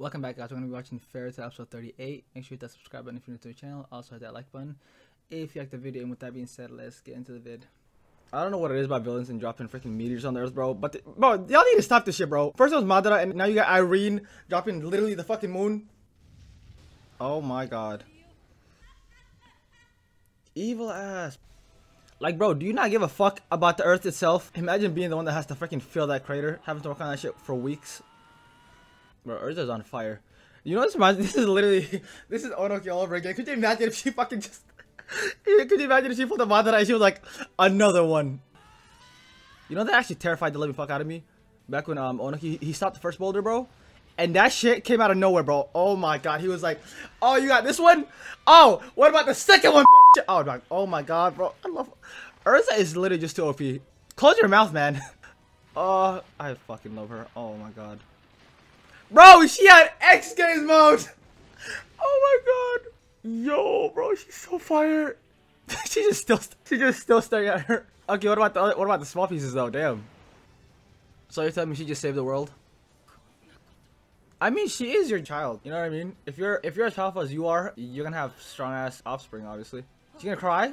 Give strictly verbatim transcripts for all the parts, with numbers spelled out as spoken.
Welcome back, guys. We're going to be watching Fairy Tail episode thirty-eight. Make sure you hit that subscribe button if you're new to the channel. Also hit that like button if you like the video. And with that being said, let's get into the vid. I don't know what it is about villains and dropping freaking meteors on the earth, bro. But, bro, y'all need to stop this shit, bro. First it was Madara, and now you got Irene dropping literally the fucking moon. Oh my god. Evil ass. Like, bro, do you not give a fuck about the earth itself? Imagine being the one that has to freaking fill that crater, having to work on that shit for weeks. Bro, Urza's on fire. You know what this reminds me? This is literally, this is Onoki all over again. Could you imagine if she fucking just, could you imagine if she pulled a Madara and she was like, another one? You know, that actually terrified the living fuck out of me. Back when um Onoki, he stopped the first boulder, bro. And that shit came out of nowhere, bro. Oh my god, he was like, oh, you got this one? Oh, what about the second one, bitch? Oh, like, oh my god, bro. I love, Urza is literally just too O P. Close your mouth, man. Oh, I fucking love her. Oh my god. Bro, she had X Games mode! Oh my god! Yo, bro, she's so fire! she just still, she just still staring at her. Okay, what about the other, what about the small pieces though? Damn. So you're telling me she just saved the world? I mean, she is your child. You know what I mean? If you're if you're as powerful as you are, you're gonna have strong ass offspring. Obviously, she gonna cry.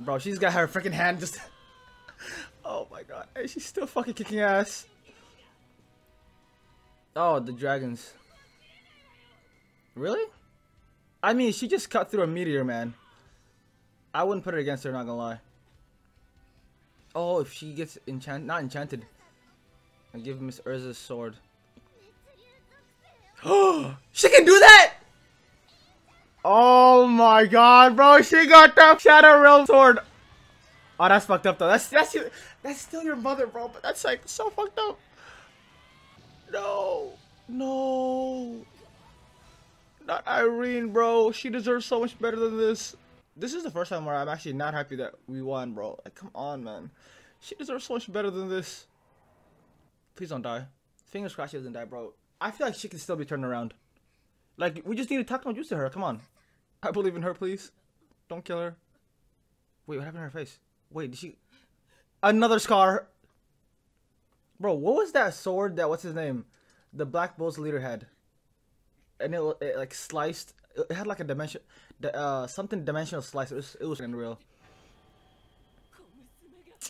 Bro, she's got her freaking hand just. Oh my god, hey, she's still fucking kicking ass. Oh, the dragons. Really? I mean, she just cut through a meteor, man. I wouldn't put it against her, not gonna lie. Oh, if she gets enchanted, not enchanted. I give Miss Urza's sword. Oh, she can do that! Oh my god, bro, she got that Shadow Realm sword. Oh, that's fucked up though. That's that's your, that's still your mother, bro. But that's like so fucked up. No, no, not Irene, bro. She deserves so much better than this. This is the first time where I'm actually not happy that we won, bro. Like, come on, man. She deserves so much better than this. Please don't die. Fingers crossed she doesn't die, bro. I feel like she can still be turned around. Like, we just need to talk no juice to her. Come on. I believe in her, please. Don't kill her. Wait, what happened to her face? Wait, did she... Another scar. Bro, what was that sword that, what's his name? The Black Bull's leader had. And it, it like sliced, it had like a dimension, uh, something dimensional slice. It was, it was unreal.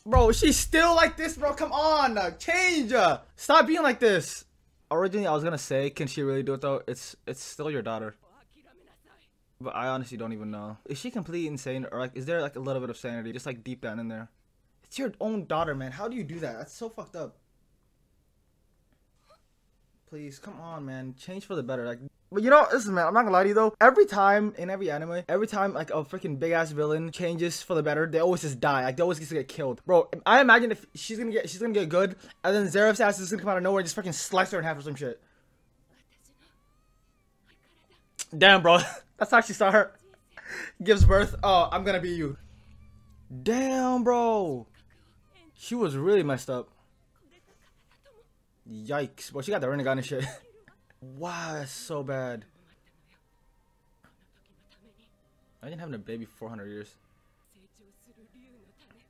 Bro, she's still like this, bro. Come on, uh, change. Uh, stop being like this. Originally, I was gonna say, can she really do it though? It's, it's still your daughter. But I honestly don't even know. Is she completely insane? Or like, is there like a little bit of sanity just like deep down in there? It's your own daughter, man. How do you do that? That's so fucked up. Please, come on, man. Change for the better. Like, but you know, listen, man, I'm not gonna lie to you though. Every time in every anime, every time like a freaking big ass villain changes for the better, they always just die. Like, they always get to get killed. Bro, I imagine if she's gonna get she's gonna get good, and then Zeref's ass is gonna come out of nowhere and just freaking slice her in half or some shit. Damn, bro. That's how she saw her. Gives birth. Oh, I'm gonna be you. Damn, bro. She was really messed up. Yikes. Well, she got the Rinnegan and shit. Wow, that's so bad. I didn't have a baby for four hundred years.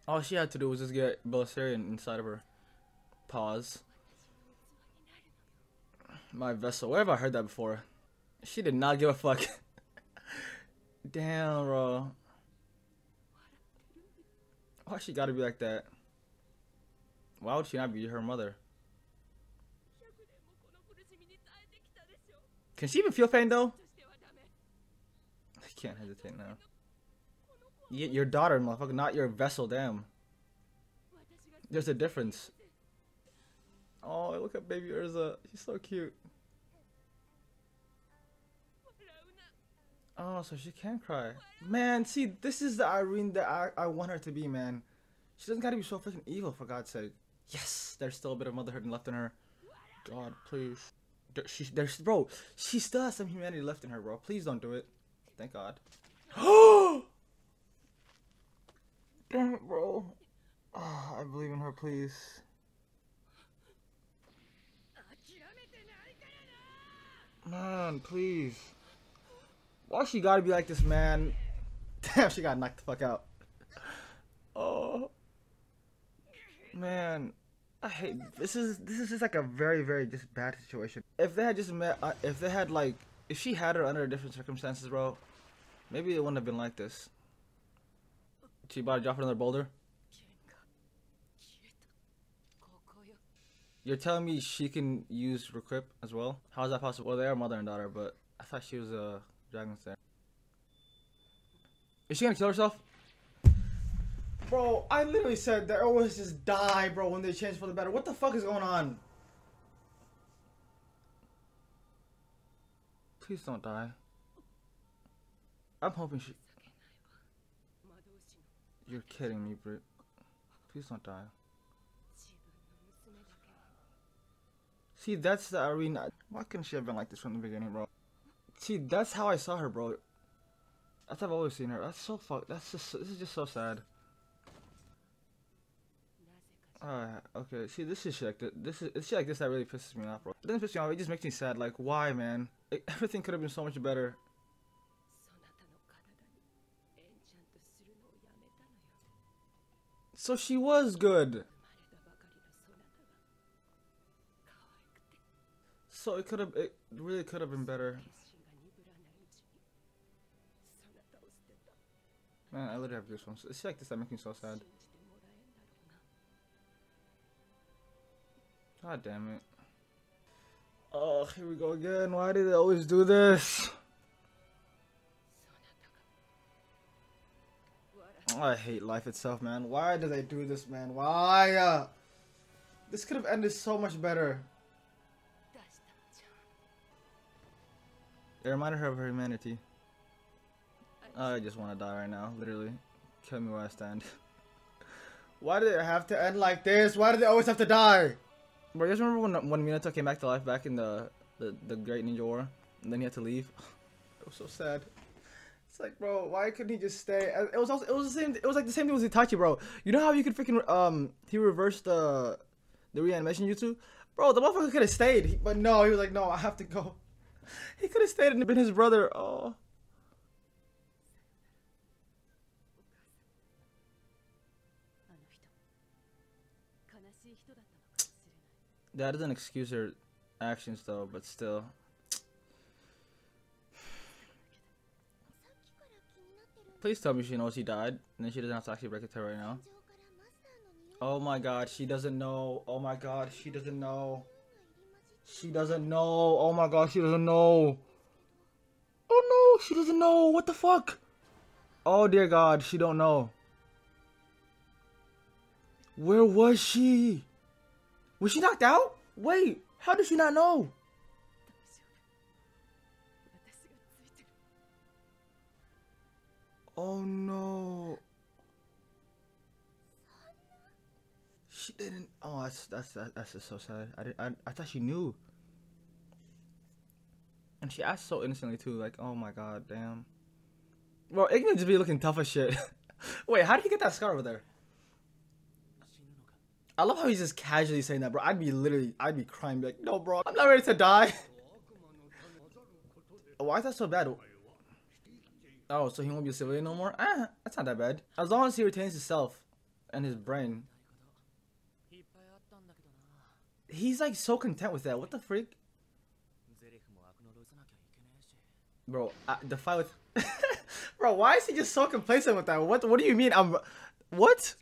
All she had to do was just get Belisari inside of her. Pause. My vessel. Where have I heard that before? She did not give a fuck. Damn, bro. Why she gotta be like that? Why would she not be her mother? Can she even feel pain though? I can't hesitate now. Y your daughter, motherfucker, not your vessel, damn. There's a difference. Oh, look at baby Urza. She's so cute. Oh, so she can cry. Man, see, this is the Irene that I, I want her to be, man. She doesn't gotta be so freaking evil, for God's sake. Yes, there's still a bit of motherhood left in her. God, please. She, there's, bro, she still has some humanity left in her, bro. Please don't do it. Thank God. Damn it, bro. Oh, I believe in her, please. Man, please. Why she gotta be like this, man? Damn, she got knocked the fuck out. Oh. Man. I hate this is this is just like a very very just bad situation. If they had just met, uh, if they had like, if she had her under different circumstances, bro, maybe it wouldn't have been like this. She about to drop another boulder. You're telling me she can use Requip as well? How is that possible? Well, they are mother and daughter, but I thought she was a dragon slayer. Is she gonna kill herself? Bro, I literally said they always just die, bro, when they change for the better. What the fuck is going on? Please don't die. I'm hoping she... You're kidding me, Britt. Please don't die. See, that's the Irene. Why couldn't she have been like this from the beginning, bro? See, that's how I saw her, bro. That's how I've always seen her. That's so fuck. That's just. This is just so sad. Alright, okay. See, this is shit like this. This is it's shit like this that really pisses me off, bro. It doesn't piss me off. It just makes me sad. Like, why, man? Like, everything could have been so much better. So she was good. So it could have. It really could have been better. Man, I literally have this one. It's shit like this that makes me so sad. God damn it. Oh, here we go again. Why do they always do this? Oh, I hate life itself, man. Why do they do this, man? Why? Uh, this could have ended so much better. It reminded her of her humanity. I just want to die right now, literally. Kill me where I stand. Why did it have to end like this? Why did they always have to die? Bro, you guys remember when when Minato came back to life back in the, the the Great Ninja War, and then he had to leave? It was so sad. It's like, bro, why couldn't he just stay? It was also, it was the same. It was like the same thing with Itachi, bro. You know how you could freaking um he reversed the the reanimation jutsu, bro. The motherfucker could have stayed, he, but no, he was like, no, I have to go. He could have stayed and been his brother. Oh. That doesn't excuse her actions though, but still. Please tell me she knows he died, and then she doesn't have to actually break it to her right now. Oh my god, she doesn't know. Oh my god, she doesn't know. She doesn't know. Oh my god, she doesn't know. Oh no, she doesn't know. What the fuck? Oh dear god, she don't know. Where was she? Was she knocked out? Wait, how did she not know? Oh no. She didn't. Oh, that's that's that's just so sad. I did, I I thought she knew. And she asked so innocently too, like, "Oh my god, damn." Bro, Ignis just be looking tough as shit. Wait, how did he get that scar over there? I love how he's just casually saying that, bro. I'd be literally, I'd be crying, be like, no, bro, I'm not ready to die. Why is that so bad? Oh, so he won't be a civilian no more? Ah, that's not that bad. As long as he retains his self and his brain. He's like so content with that. What the freak? Bro, I, the fight with... Bro, why is he just so complacent with that? What, what do you mean? I'm... What?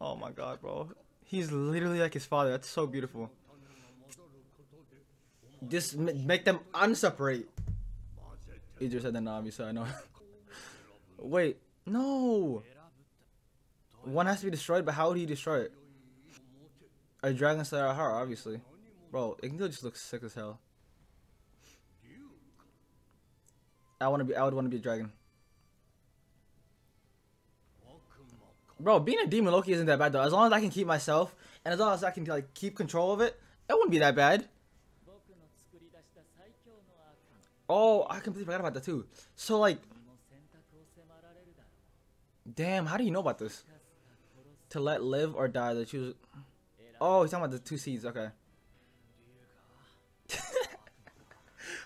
Oh my god, bro. He's literally like his father. That's so beautiful. Just make them unseparate. Easier said than done, obviously, I know. Wait, no! One has to be destroyed, but how would he destroy it? A dragon slayer at heart, obviously. Bro, Igneel just looks sick as hell. I wanna be I would wanna be a dragon. Bro, being a demon Loki isn't that bad though. As long as I can keep myself, and as long as I can like keep control of it, it wouldn't be that bad. Oh, I completely forgot about that too. So like, damn, how do you know about this? To let live or die, they choose. Oh, he's talking about the two seeds. Okay.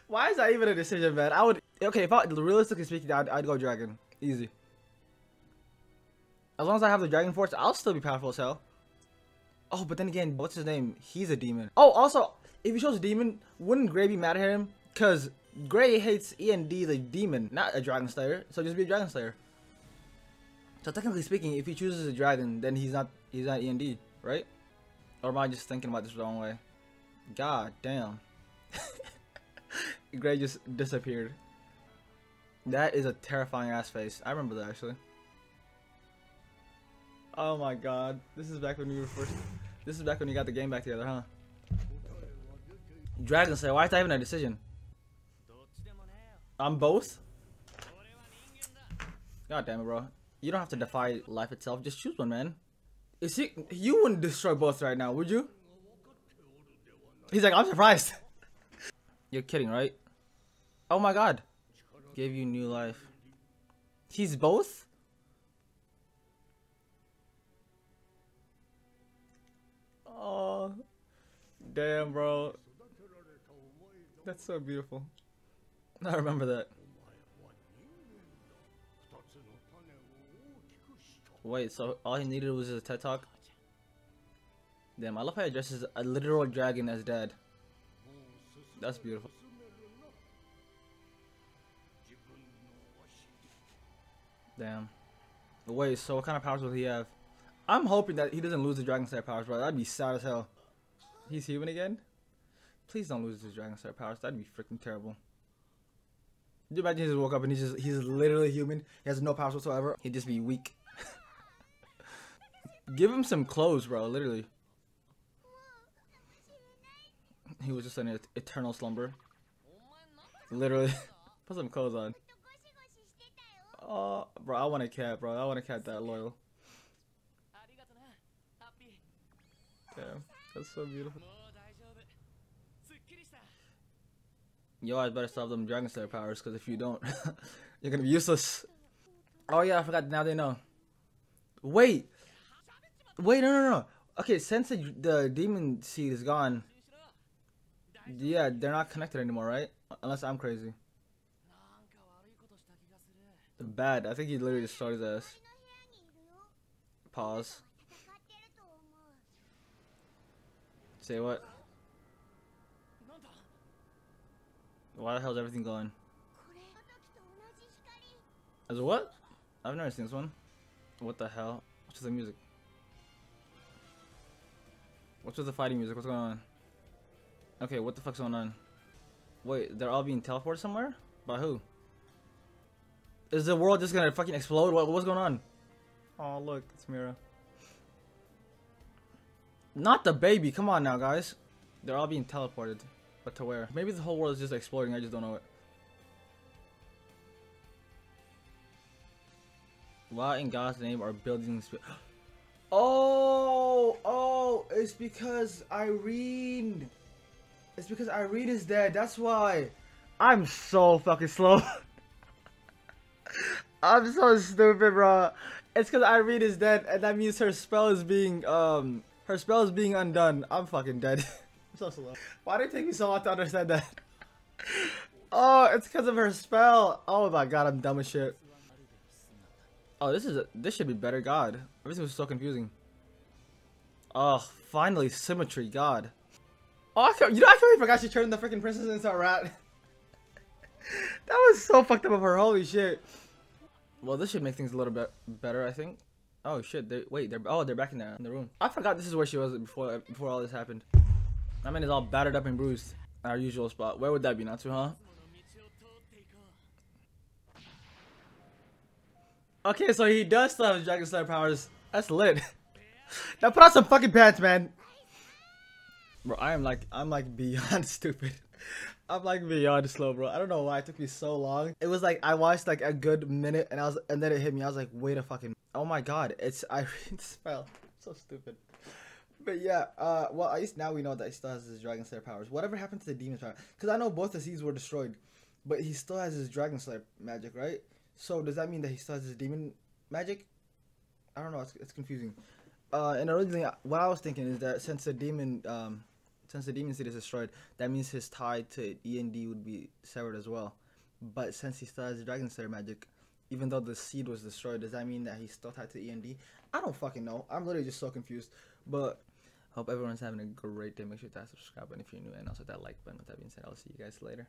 Why is that even a decision, man? I would. Okay, if I realistically speaking, I'd, I'd go dragon, easy. As long as I have the dragon force, I'll still be powerful as hell. Oh, but then again, what's his name? He's a demon. Oh, also, if he shows a demon, wouldn't Gray be mad at him? Because Gray hates E and D, the demon, not a dragon slayer. So just be a dragon slayer. So technically speaking, if he chooses a dragon, then he's not he's not E and D, right? Or am I just thinking about this the wrong way? God damn. Gray just disappeared. That is a terrifying ass face. I remember that actually. Oh my god. This is back when you were first This is back when you got the game back together, huh? Dragon Slayer, why is that even a decision? I'm both? God damn it, bro. You don't have to defy life itself, just choose one, man. Is he you wouldn't destroy both right now, would you? He's like, I'm surprised. You're kidding, right? Oh my god. Gave you new life. He's both? Oh, damn, bro. That's so beautiful. I remember that. Wait, so all he needed was a TED Talk? Damn, I love how he addresses a literal dragon as dad. That's beautiful. Damn. Wait, so what kind of powers will he have? I'm hoping that he doesn't lose the Dragon Slayer powers, bro. That'd be sad as hell. He's human again? Please don't lose his Dragon Slayer powers. That'd be freaking terrible. Could you imagine he just woke up and he's just, he's literally human. He has no powers whatsoever. He'd just be weak. Give him some clothes, bro, literally. He was just in an eternal slumber. Literally. Put some clothes on. Oh, bro, I want a cat, bro. I want a cat that loyal. Damn, that's so beautiful. You always better stop them Dragon Slayer powers, because if you don't, you're gonna be useless. Oh yeah, I forgot, now they know. Wait! Wait, no, no, no. Okay, since the, the demon seed is gone, yeah, they're not connected anymore, right? Unless I'm crazy. Bad. I think he literally just shot his ass. Pause. Say what? Why the hell is everything going? As what? I've never seen this one. What the hell? What's with the music? What's with the fighting music? What's going on? Okay, what the fuck's going on? Wait, they're all being teleported somewhere? By who? Is the world just gonna fucking explode? What, what's going on? Oh, look, it's Mira. Not the baby. Come on now, guys. They're all being teleported. But to where? Maybe the whole world is just exploding. I just don't know it. Why in God's name are buildings... Oh! Oh! It's because Irene... It's because Irene is dead. That's why. I'm so fucking slow. I'm so stupid, bro. It's because Irene is dead, and that means her spell is being um her spell is being undone. I'm fucking dead. I'm so slow. Why did it take me so long to understand that? Oh, it's because of her spell. Oh my god, I'm dumb as shit. Oh, this is a, this should be better. God, everything was so confusing. Oh, finally symmetry. God. Oh, I can't, you know, I totally forgot she turned the freaking princess into a rat. That was so fucked up of her. Holy shit. Well, this should make things a little bit better, I think. Oh shit! They, wait, they're oh they're back in the in the room. I forgot this is where she was before before all this happened. That man is all battered up and bruised. Our usual spot. Where would that be, Natsu? Huh? Okay, so he does still have Dragon Slayer powers. That's lit. Now put on some fucking pants, man. Bro, I am like I'm like beyond stupid. I'm like beyond slow, bro. I don't know why it took me so long. It was like I watched like a good minute, and I was, and then it hit me. I was like, wait a fucking. Oh my god, it's Irene's spell. So stupid. But yeah, uh, well at least now we know that he still has his Dragon Slayer powers. Whatever happened to the Demon Power? Because I know both the seeds were destroyed, but he still has his Dragon Slayer magic, right? So does that mean that he still has his demon magic? I don't know. It's, it's confusing. Uh, and originally, what I was thinking is that since the demon, um. Since the demon seed is destroyed, that means his tie to E and D would be severed as well. But since he still has Dragon Slayer magic, even though the seed was destroyed, does that mean that he's still tied to E and D? I don't fucking know. I'm literally just so confused. But Hope everyone's having a great day. Make sure to subscribe button if you're new, and also that like button. With that being said, I'll see you guys later.